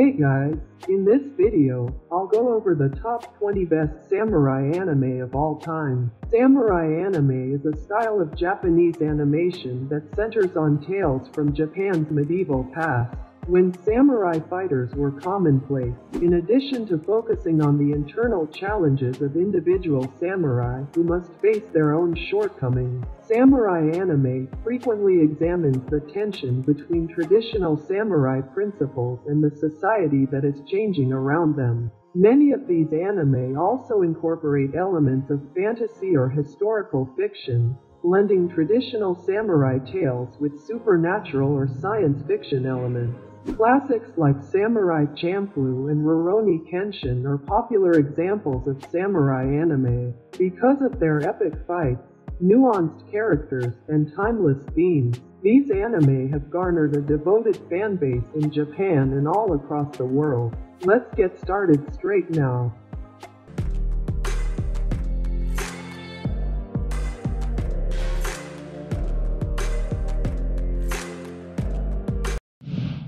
Hey guys, in this video, I'll go over the top 20 best samurai anime of all time. Samurai anime is a style of Japanese animation that centers on tales from Japan's medieval past, when samurai fighters were commonplace. In addition to focusing on the internal challenges of individual samurai who must face their own shortcomings, samurai anime frequently examines the tension between traditional samurai principles and the society that is changing around them. Many of these anime also incorporate elements of fantasy or historical fiction, blending traditional samurai tales with supernatural or science fiction elements. Classics like Samurai Champloo and Rurouni Kenshin are popular examples of samurai anime because of their epic fights, nuanced characters, and timeless themes. These anime have garnered a devoted fanbase in Japan and all across the world. Let's get started straight now.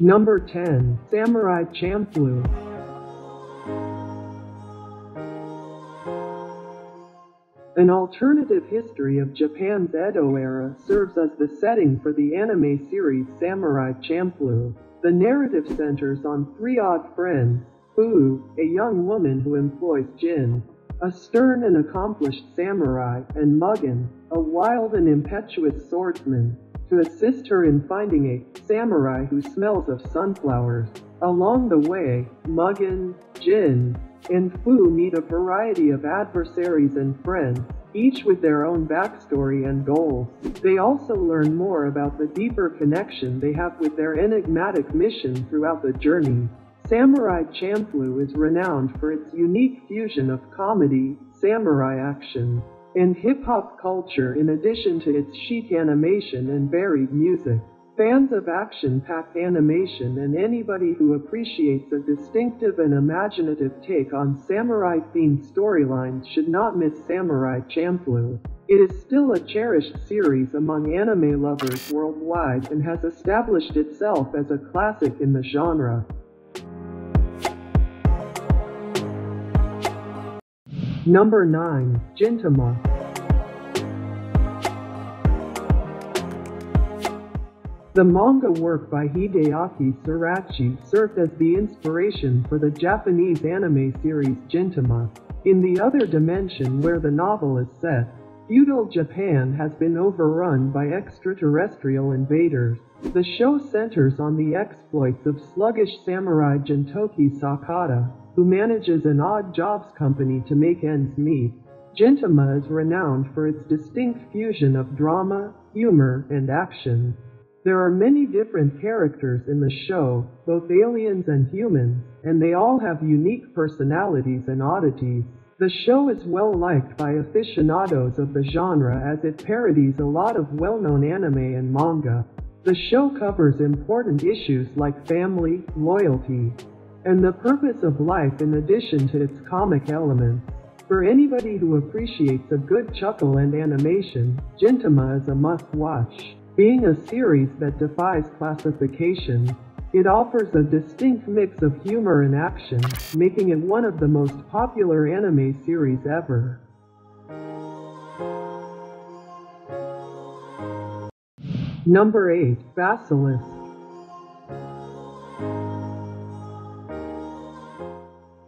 Number 10. Samurai Champloo. An alternative history of Japan's Edo era serves as the setting for the anime series Samurai Champloo. The narrative centers on three odd friends: Fu, a young woman who employs Jin, a stern and accomplished samurai, and Mugen, a wild and impetuous swordsman, to assist her in finding a samurai who smells of sunflowers. Along the way, Mugen, Jin, and Fu meet a variety of adversaries and friends, each with their own backstory and goals. They also learn more about the deeper connection they have with their enigmatic mission throughout the journey. Samurai Champloo is renowned for its unique fusion of comedy, samurai action, and hip-hop culture, in addition to its chic animation and varied music. Fans of action-packed animation and anybody who appreciates a distinctive and imaginative take on samurai-themed storylines should not miss Samurai Champloo. It is still a cherished series among anime lovers worldwide and has established itself as a classic in the genre. Number 9. Gintama. The manga work by Hideaki Sorachi served as the inspiration for the Japanese anime series Gintama. In the other dimension where the novel is set, feudal Japan has been overrun by extraterrestrial invaders. The show centers on the exploits of sluggish samurai Gintoki Sakata, who manages an odd jobs company to make ends meet. Gintama is renowned for its distinct fusion of drama, humor, and action. There are many different characters in the show, both aliens and humans, and they all have unique personalities and oddities. The show is well liked by aficionados of the genre as it parodies a lot of well-known anime and manga. The show covers important issues like family, loyalty, and the purpose of life, in addition to its comic elements. For anybody who appreciates a good chuckle and animation, Gintama is a must-watch. Being a series that defies classification, it offers a distinct mix of humor and action, making it one of the most popular anime series ever. Number 8. Basilisk.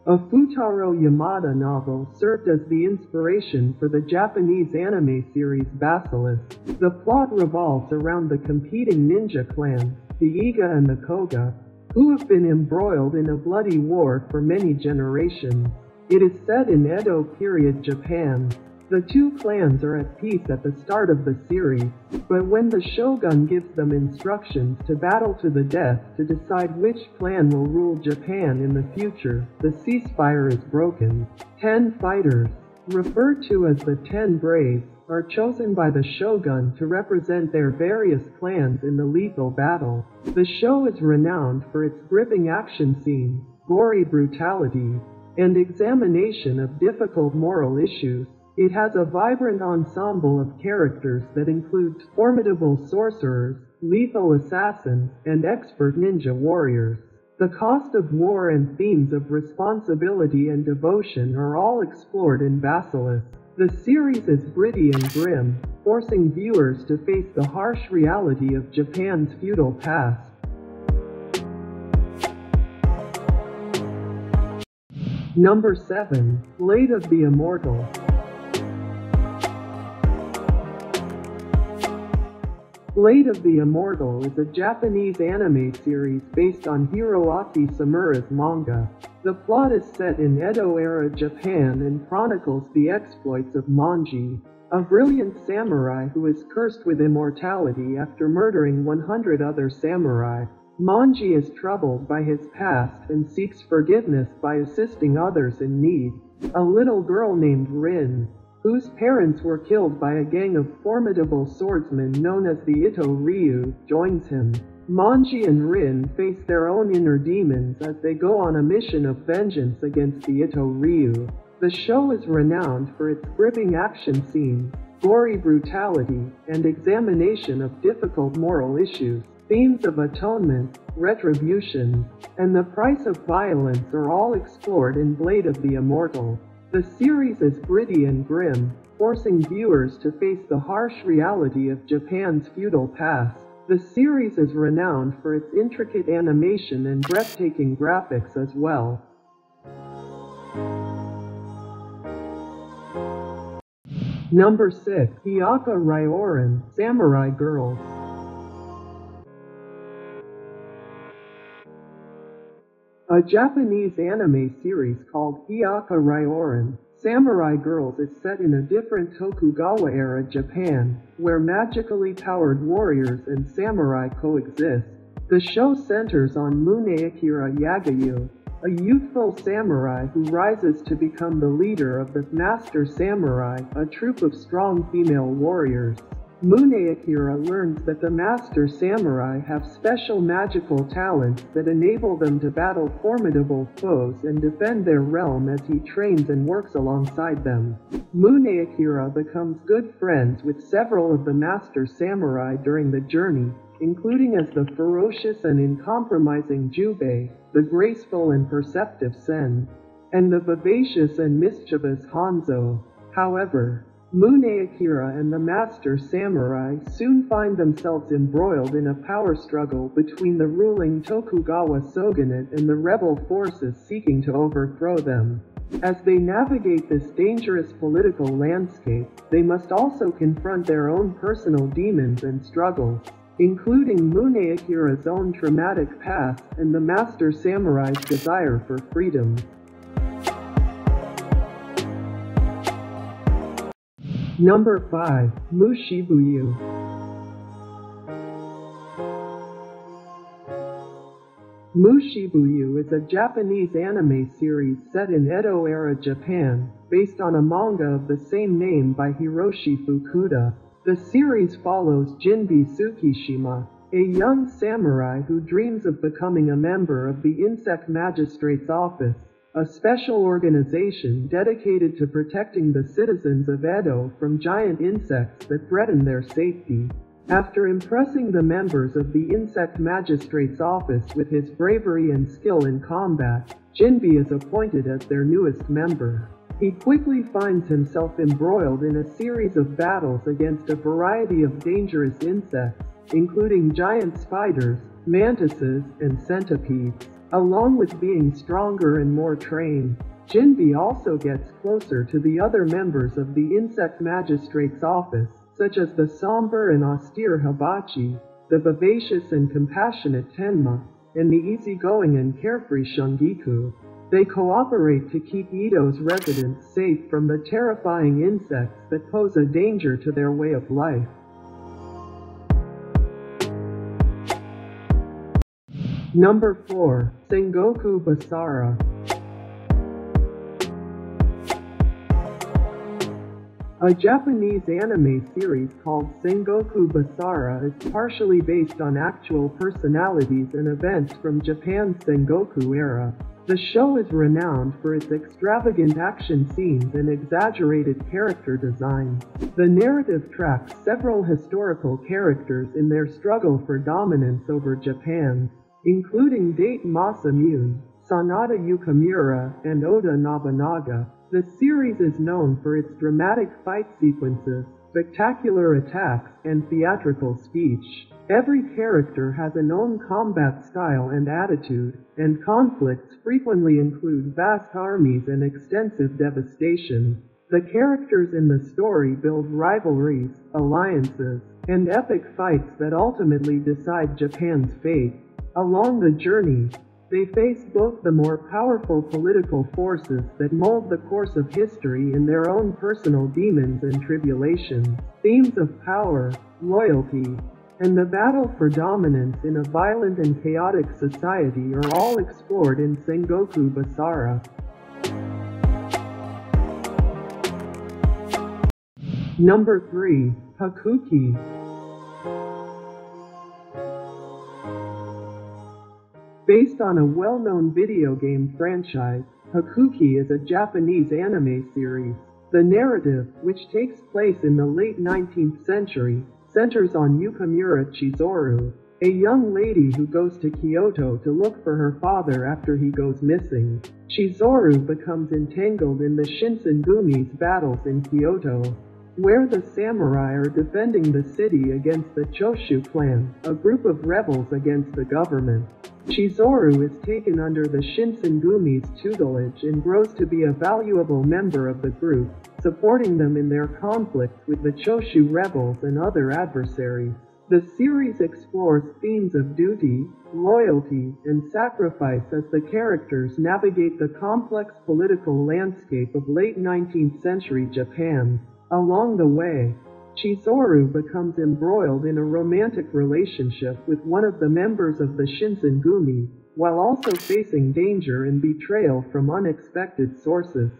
A Futaro Yamada novel served as the inspiration for the Japanese anime series Basilisk. The plot revolves around the competing ninja clans, the Iga and the Koga, who have been embroiled in a bloody war for many generations. It is set in Edo period Japan. The two clans are at peace at the start of the series, but when the shogun gives them instructions to battle to the death to decide which clan will rule Japan in the future, the ceasefire is broken. 10 fighters, referred to as the 10 Braves, are chosen by the shogun to represent their various clans in the lethal battle. The show is renowned for its gripping action scenes, gory brutality, and examination of difficult moral issues. It has a vibrant ensemble of characters that includes formidable sorcerers, lethal assassins, and expert ninja warriors. The cost of war and themes of responsibility and devotion are all explored in Basilisk. The series is gritty and grim, forcing viewers to face the harsh reality of Japan's feudal past. Number 7. Blade of the Immortal. Blade of the Immortal is a Japanese anime series based on Hiroaki Samura's manga. The plot is set in Edo-era Japan and chronicles the exploits of Manji, a brilliant samurai who is cursed with immortality after murdering 100 other samurai. Manji is troubled by his past and seeks forgiveness by assisting others in need. A little girl named Rin, whose parents were killed by a gang of formidable swordsmen known as the Itto Ryu, joins him. Manji and Rin face their own inner demons as they go on a mission of vengeance against the Itto Ryu. The show is renowned for its gripping action scenes, gory brutality, and examination of difficult moral issues. Themes of atonement, retribution, and the price of violence are all explored in Blade of the Immortal. The series is gritty and grim, forcing viewers to face the harsh reality of Japan's feudal past. The series is renowned for its intricate animation and breathtaking graphics as well. Number 6. Hyakka Ryouran Samurai Girls. A Japanese anime series called Hyakka Ryouran Samurai Girls is set in a different Tokugawa-era Japan, where magically powered warriors and samurai coexist. The show centers on Muneakira Yagyu, a youthful samurai who rises to become the leader of the Master Samurai, a troop of strong female warriors. Muneakira learns that the Master Samurai have special magical talents that enable them to battle formidable foes and defend their realm as he trains and works alongside them. Muneakira becomes good friends with several of the Master Samurai during the journey, including as the ferocious and uncompromising Jubei, the graceful and perceptive Sen, and the vivacious and mischievous Hanzo. However, Muneakira and the Master Samurai soon find themselves embroiled in a power struggle between the ruling Tokugawa shogunate and the rebel forces seeking to overthrow them. As they navigate this dangerous political landscape, they must also confront their own personal demons and struggles, including Muneakira's own traumatic past and the Master Samurai's desire for freedom. Number 5. Mushibugyu. Mushibugyu is a Japanese anime series set in Edo-era Japan, based on a manga of the same name by Hiroshi Fukuda. The series follows Jinbei Tsukishima, a young samurai who dreams of becoming a member of the Insect Magistrate's Office, a special organization dedicated to protecting the citizens of Edo from giant insects that threaten their safety. After impressing the members of the Insect Magistrate's Office with his bravery and skill in combat, Jinbei is appointed as their newest member. He quickly finds himself embroiled in a series of battles against a variety of dangerous insects, including giant spiders, mantises, and centipedes. Along with being stronger and more trained, Jinbei also gets closer to the other members of the Insect Magistrate's Office, such as the somber and austere Hibachi, the vivacious and compassionate Tenma, and the easygoing and carefree Shungiku. They cooperate to keep Edo's residents safe from the terrifying insects that pose a danger to their way of life. Number 4. Sengoku Basara. A Japanese anime series called Sengoku Basara is partially based on actual personalities and events from Japan's Sengoku era. The show is renowned for its extravagant action scenes and exaggerated character design. The narrative tracks several historical characters in their struggle for dominance over Japan. including Date Masamune, Sanada Yukimura, and Oda Nobunaga. The series is known for its dramatic fight sequences, spectacular attacks, and theatrical speech. Every character has a known combat style and attitude, and conflicts frequently include vast armies and extensive devastation. The characters in the story build rivalries, alliances, and epic fights that ultimately decide Japan's fate. Along the journey, they face both the more powerful political forces that mold the course of history and their own personal demons and tribulations, themes of power, loyalty, and the battle for dominance in a violent and chaotic society are all explored in Sengoku Basara. Number 3. Hakuki. Based on a well-known video game franchise, Hakuki is a Japanese anime series. The narrative, which takes place in the late 19th century, centers on Yukimura Chizuru, a young lady who goes to Kyoto to look for her father after he goes missing. Chizuru becomes entangled in the Shinsengumi's battles in Kyoto, where the samurai are defending the city against the Choshu clan, a group of rebels against the government. Chizuru is taken under the Shinsengumi's tutelage and grows to be a valuable member of the group, supporting them in their conflicts with the Choshu rebels and other adversaries. The series explores themes of duty, loyalty, and sacrifice as the characters navigate the complex political landscape of late 19th century Japan. Along the way, Chizuru becomes embroiled in a romantic relationship with one of the members of the Shinsengumi, while also facing danger and betrayal from unexpected sources.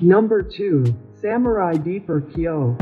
Number 2. Samurai Deeper Kyo.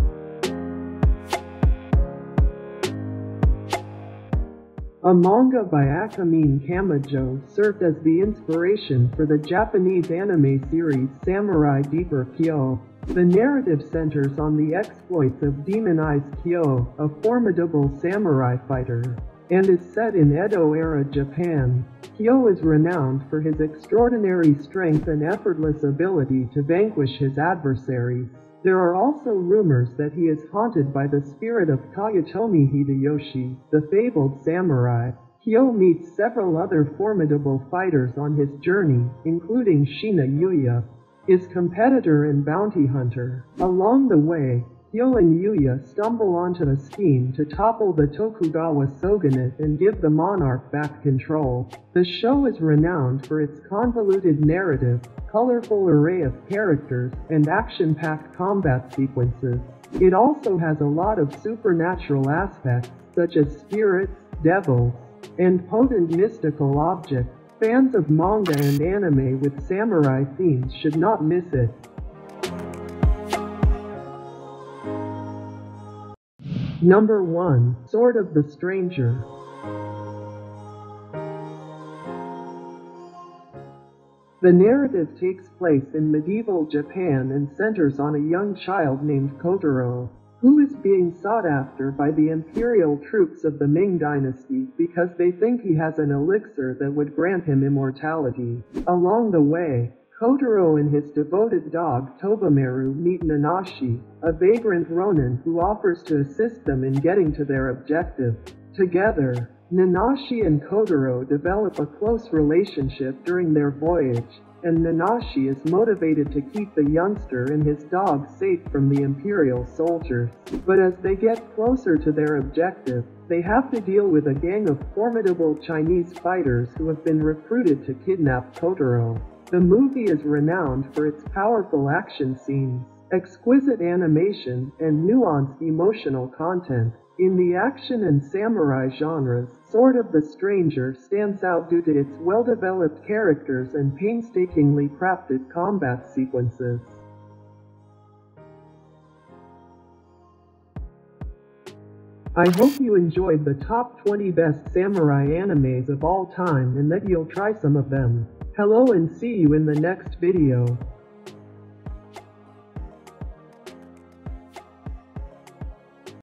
A manga by Akamin Kamajo served as the inspiration for the Japanese anime series Samurai Deeper Kyo. The narrative centers on the exploits of demonized Kyo, a formidable samurai fighter, and is set in Edo-era Japan. Kyo is renowned for his extraordinary strength and effortless ability to vanquish his adversaries. There are also rumors that he is haunted by the spirit of Toyotomi Hideyoshi, the fabled samurai. Kyo meets several other formidable fighters on his journey, including Shina Yuya, his competitor and bounty hunter. Along the way, Kyo and Yuya stumble onto a scheme to topple the Tokugawa shogunate and give the monarch back control. The show is renowned for its convoluted narrative, colorful array of characters, and action-packed combat sequences. It also has a lot of supernatural aspects, such as spirits, devils, and potent mystical objects. Fans of manga and anime with samurai themes should not miss it. Number 1. Sword of the Stranger. The narrative takes place in medieval Japan and centers on a young child named Kotaro, who is being sought after by the imperial troops of the Ming dynasty because they think he has an elixir that would grant him immortality. Along the way, Kotaro and his devoted dog Tobomeru meet Nanashi, a vagrant ronin who offers to assist them in getting to their objective. Together, Nanashi and Kotaro develop a close relationship during their voyage, and Nanashi is motivated to keep the youngster and his dog safe from the imperial soldiers. But as they get closer to their objective, they have to deal with a gang of formidable Chinese fighters who have been recruited to kidnap Kotaro. The movie is renowned for its powerful action scenes, exquisite animation, and nuanced emotional content. In the action and samurai genres, Sword of the Stranger stands out due to its well-developed characters and painstakingly crafted combat sequences. I hope you enjoyed the top 20 best samurai animes of all time and that you'll try some of them. Hello and see you in the next video.